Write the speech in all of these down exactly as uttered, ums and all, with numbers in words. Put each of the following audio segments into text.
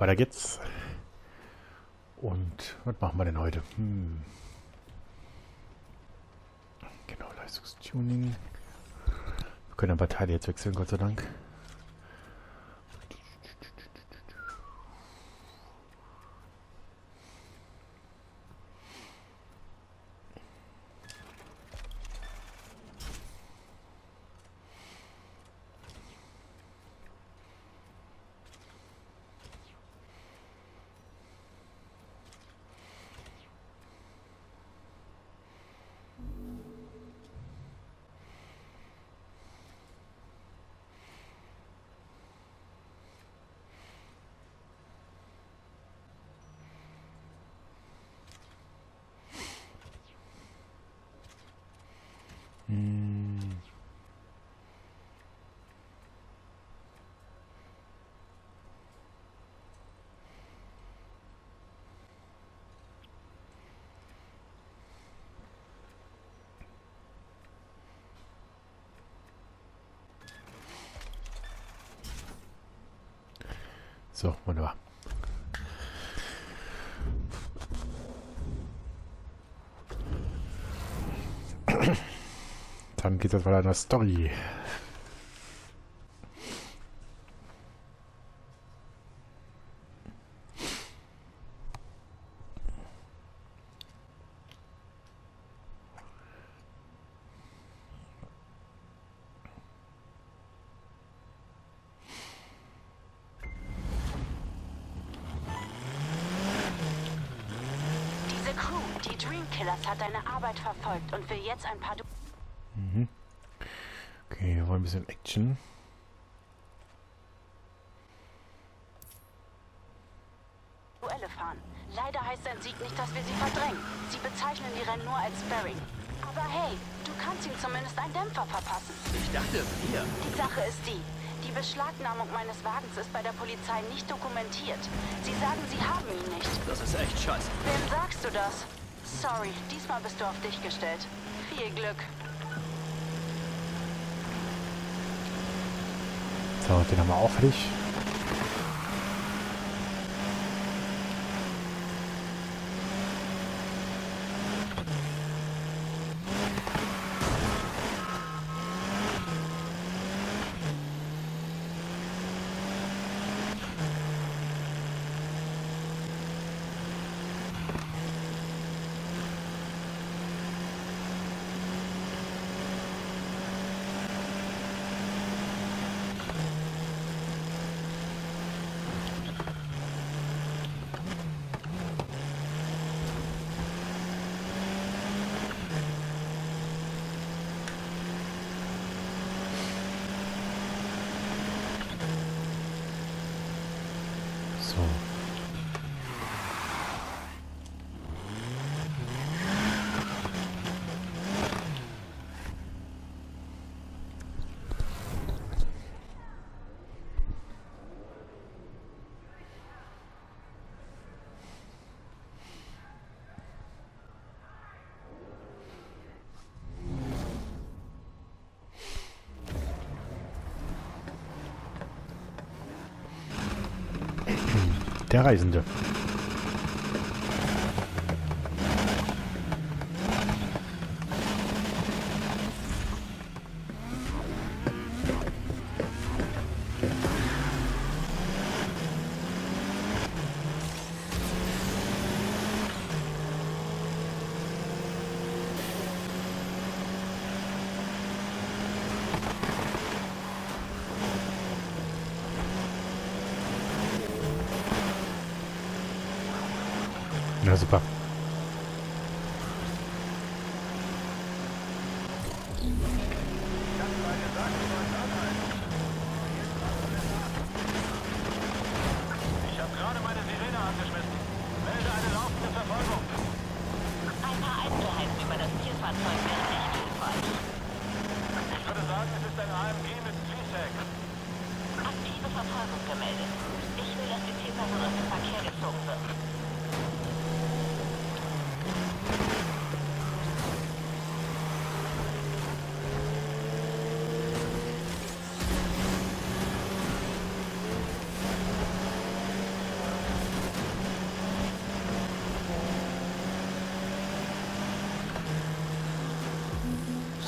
Weiter geht's. Und was machen wir denn heute? Hm. Genau, Leistungstuning. Wir können ein paar Teile jetzt wechseln, Gott sei Dank. So, wunderbar. Dann geht es weiter an der Story. Hat deine Arbeit verfolgt und will jetzt ein paar... Du mhm. Okay, wir wollen ein bisschen Action. Duelle fahren. Leider heißt ein Sieg nicht, dass wir sie verdrängen. Sie bezeichnen die Rennen nur als Sparring. Aber hey, du kannst ihm zumindest einen Dämpfer verpassen. Ich dachte, wir... Die Sache ist die. Die Beschlagnahmung meines Wagens ist bei der Polizei nicht dokumentiert. Sie sagen, sie haben ihn nicht. Das ist echt scheiße. Wem sagst du das? Sorry, diesmal bist du auf dich gestellt. Viel Glück. So, den haben wir auch fertig. Der Reisende. Na super. Ich habe gerade meine Sirene angeschmissen. Melde eine laufende Verfolgung. Ein paar Einzelheiten über das Zielfahrzeug wären nicht hilfreich. Ich würde sagen, es ist ein A M G mit Three-Sack. Aktive Verfolgung gemeldet. Ich will, dass die Zielperson aus dem Verkehr gezogen wird.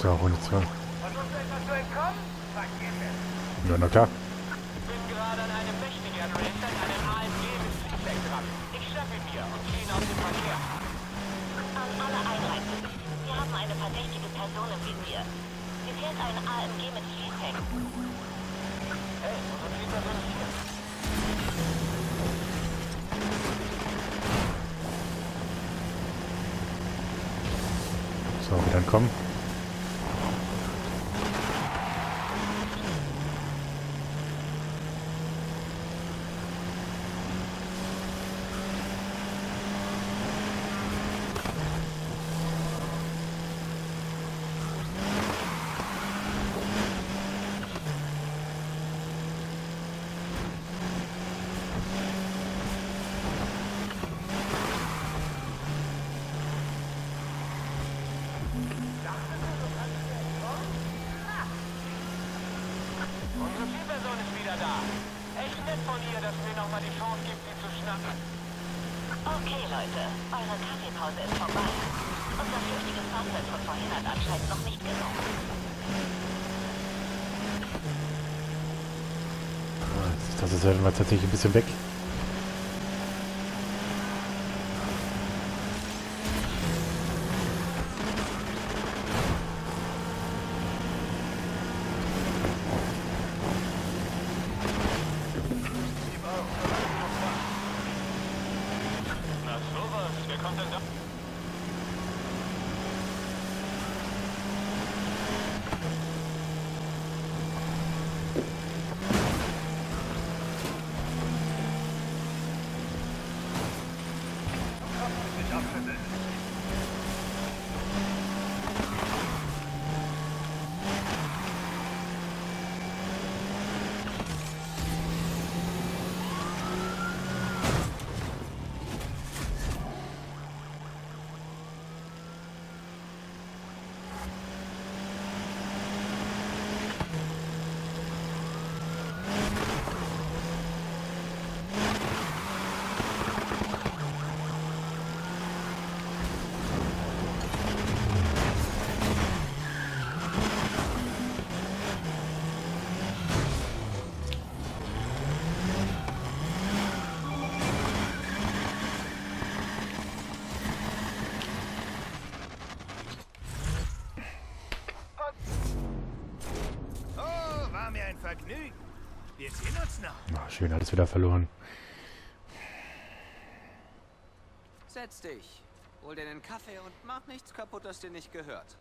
ist ja auch nichts mehr. Ja, na klar. So, dann komm. Okay, Leute, eure Kaffeepause ist vorbei. Unser flüchtiges Fahrzeug von vorhin hat anscheinend noch nicht genug. Das ist ja mal tatsächlich ein bisschen weg. Vergnügen. Wir sehen uns noch. Ach, schön, hat es wieder verloren. Setz dich, hol dir den Kaffee und mach nichts kaputt, das dir nicht gehört.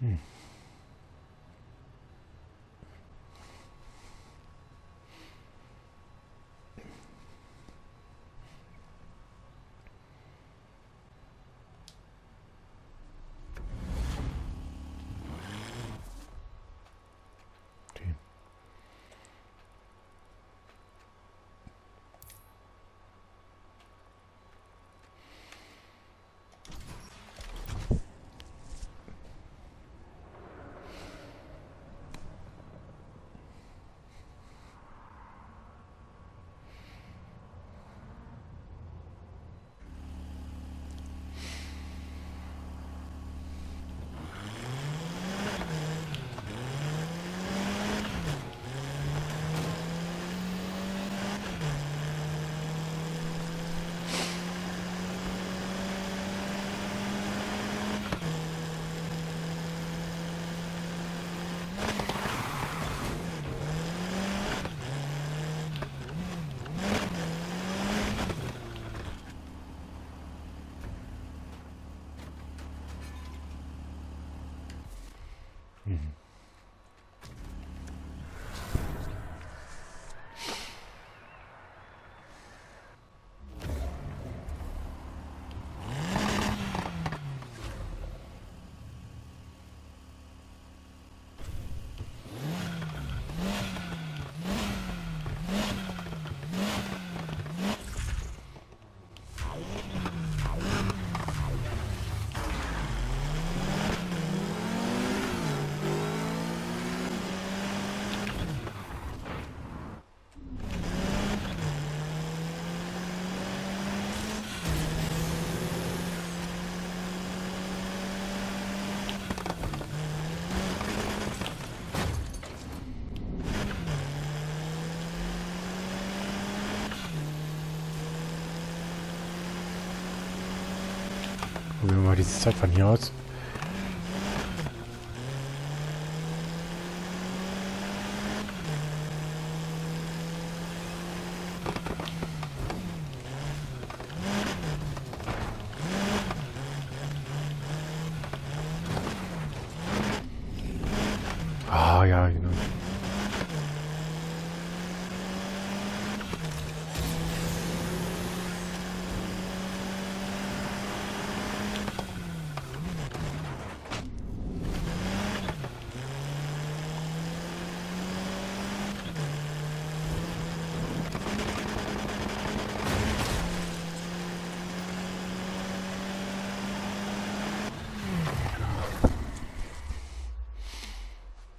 Hm. wir mal diese Zeit von hier aus. Ah ja, genau.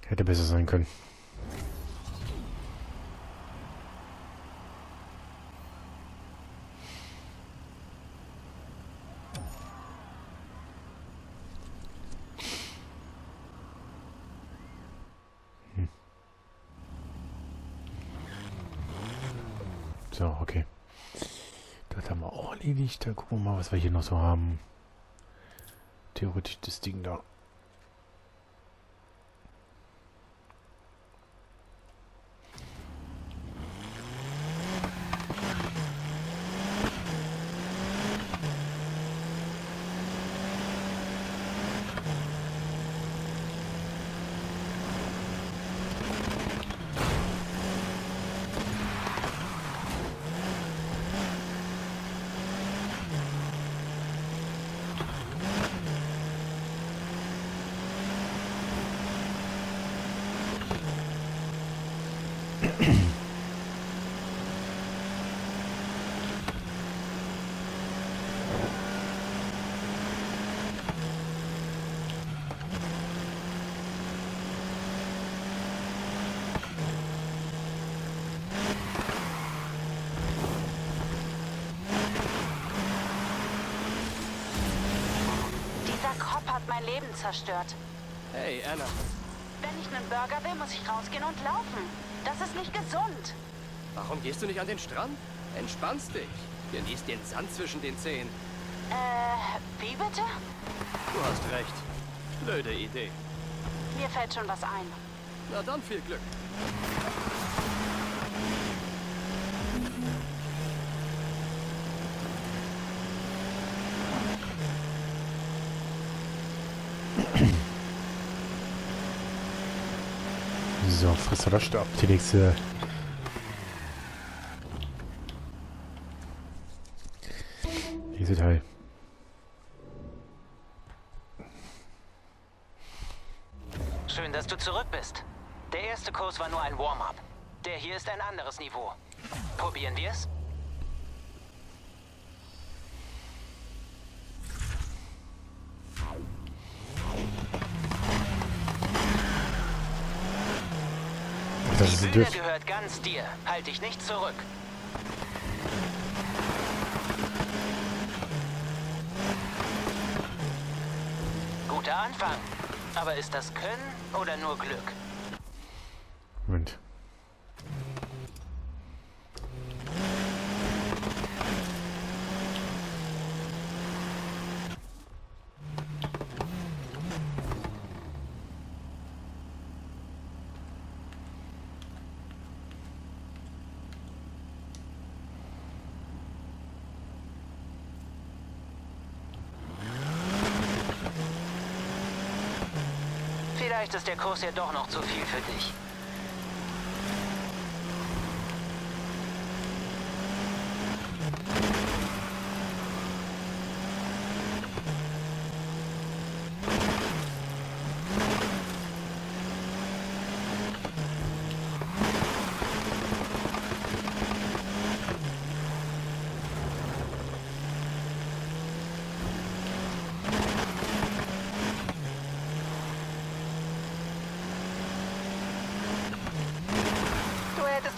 Hätte besser sein können. Hm. So, okay. Das haben wir auch erledigt. Da gucken wir mal, was wir hier noch so haben. Theoretisch das Ding da. Mein Leben zerstört. Hey, Anna. Wenn ich einen Burger will, muss ich rausgehen und laufen. Das ist nicht gesund. Warum gehst du nicht an den Strand? Entspannst dich. Genieß den Sand zwischen den Zehen. Äh, wie bitte? Du hast recht. Blöde Idee. Mir fällt schon was ein. Na dann viel Glück. So, Friss oder Stab, die nächste nächste Teil. Schön, dass du zurück bist. Der erste Kurs war nur ein Warm-up. Der hier ist ein anderes Niveau. Probieren wir's? Das Die Bühne gehört ganz dir. Halte dich nicht zurück. Guter Anfang. Aber ist das Können oder nur Glück? Moment. Vielleicht ist der Kurs ja doch noch zu viel für dich.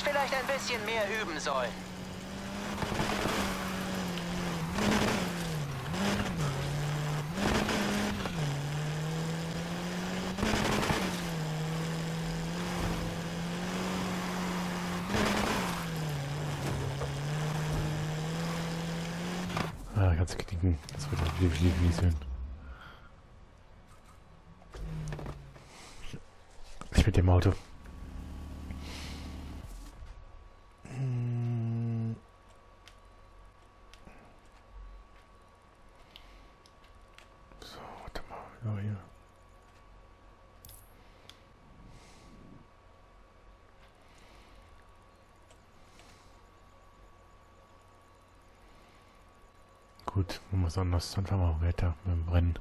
Vielleicht ein bisschen mehr üben sollen. Ah, ganz knicken. Das wird auch wirklich nicht sehen. mit dem Auto. So, warte mal, noch hier. Gut, man muss anders, dann fahren wir auch weiter mit dem Rennen.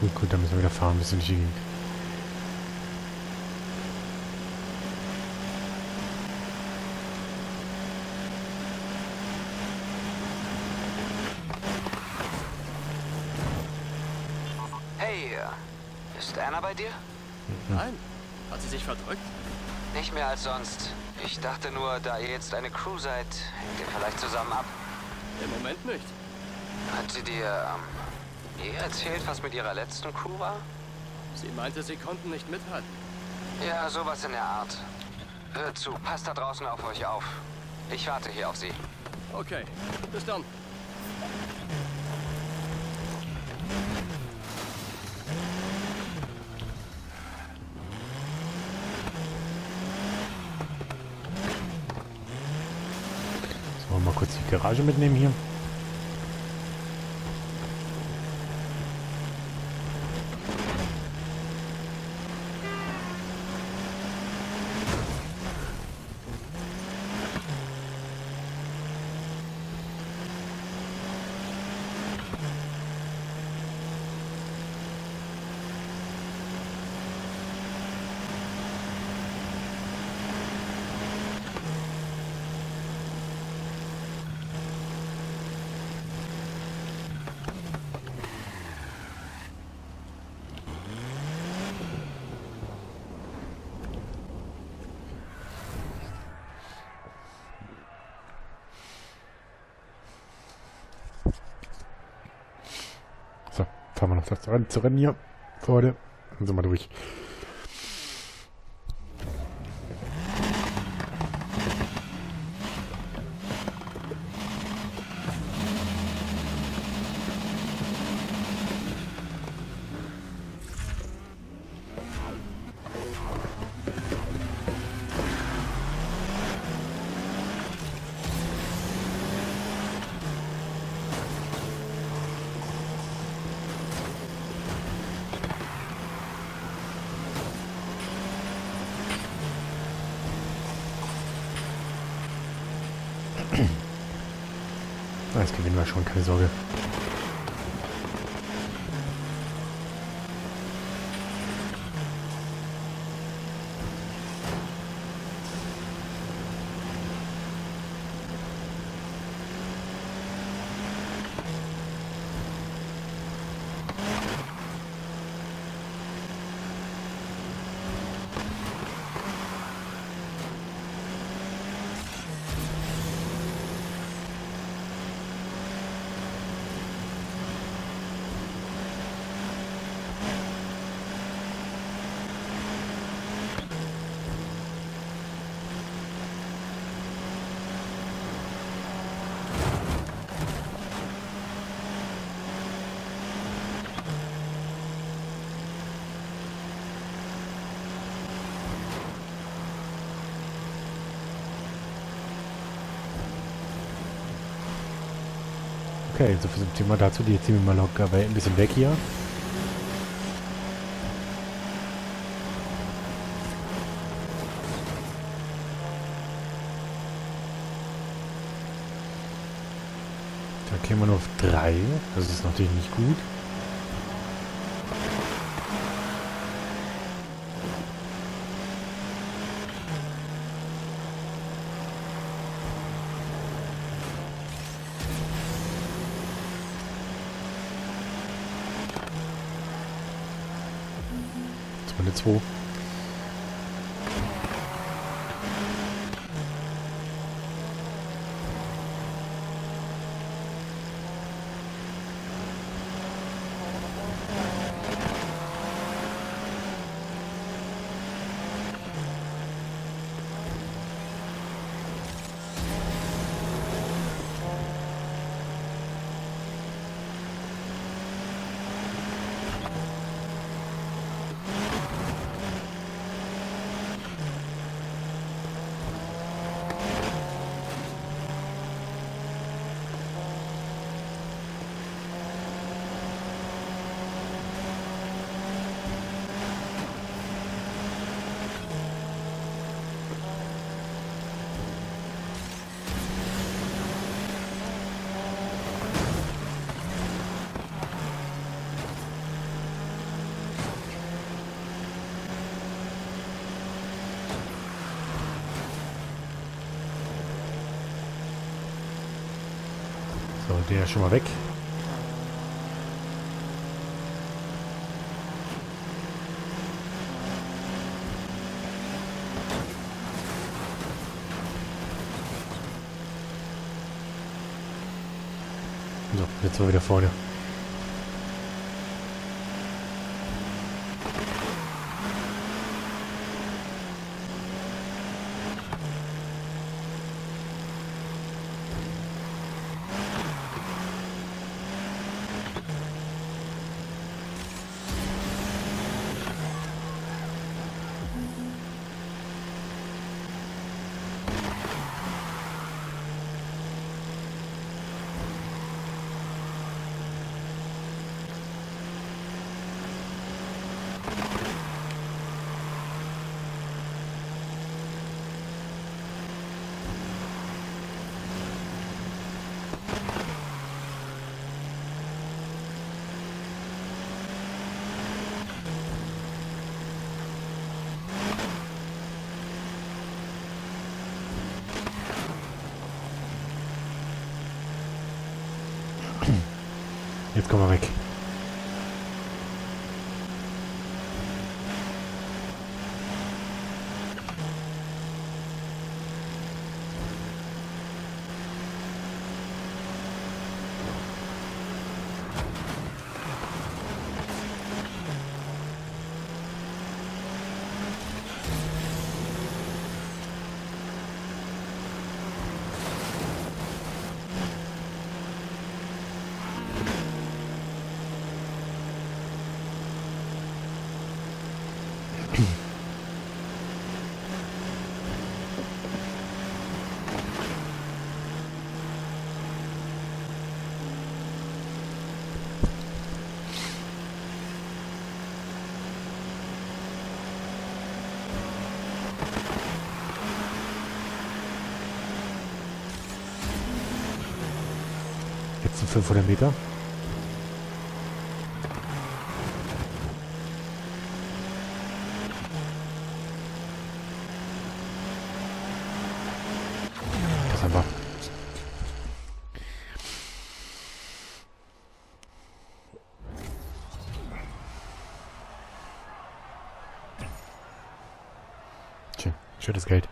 Gut, gut, dann müssen wir wieder fahren, bis wir nicht gehen. Hey, ist Anna bei dir? Nein, hat sie sich verdrückt? Nicht mehr als sonst. Ich dachte nur, da ihr jetzt eine Crew seid, hängt ihr vielleicht zusammen ab. Im Moment nicht. Hat sie dir... Ähm, Ihr erzählt, was mit ihrer letzten Crew war? Sie meinte, sie konnten nicht mithalten. Ja, sowas in der Art. Hört zu, passt da draußen auf euch auf. Ich warte hier auf sie. Okay, bis dann. So, mal kurz die Garage mitnehmen hier. Fahren wir noch das zu rennen hier. Für heute. Dann sind wir durch. Das gewinnen wir schon, keine Sorge. Okay, so viel zum Thema dazu. Die ziehen wir mal locker ein bisschen weg hier. Da kämen wir nur auf drei. Das ist natürlich nicht gut. zwei. So, der ist schon mal weg. So, jetzt mal wieder vorne. Jetzt kommen wir weg. fünfhundert Meter. Das einfach. Schön, schönes Geld.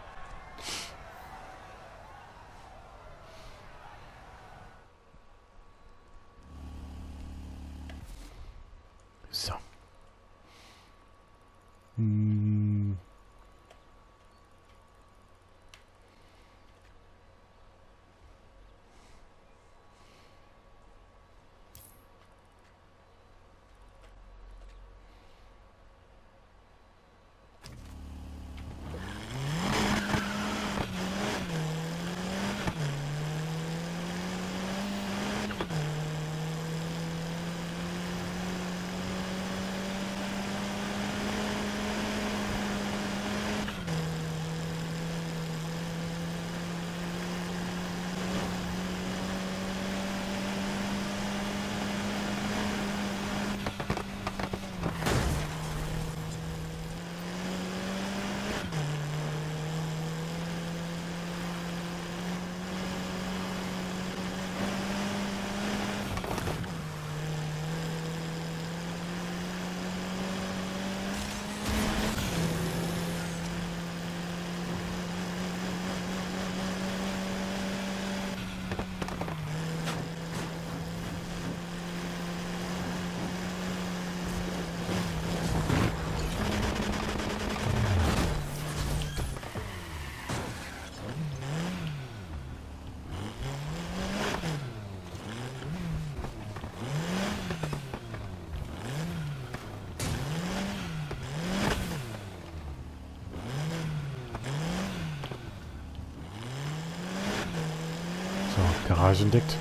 Garage entdeckt.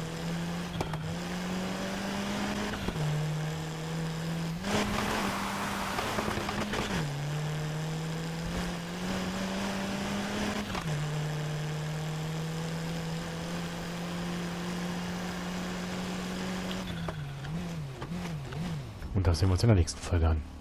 Und das sehen wir uns in der nächsten Folge an.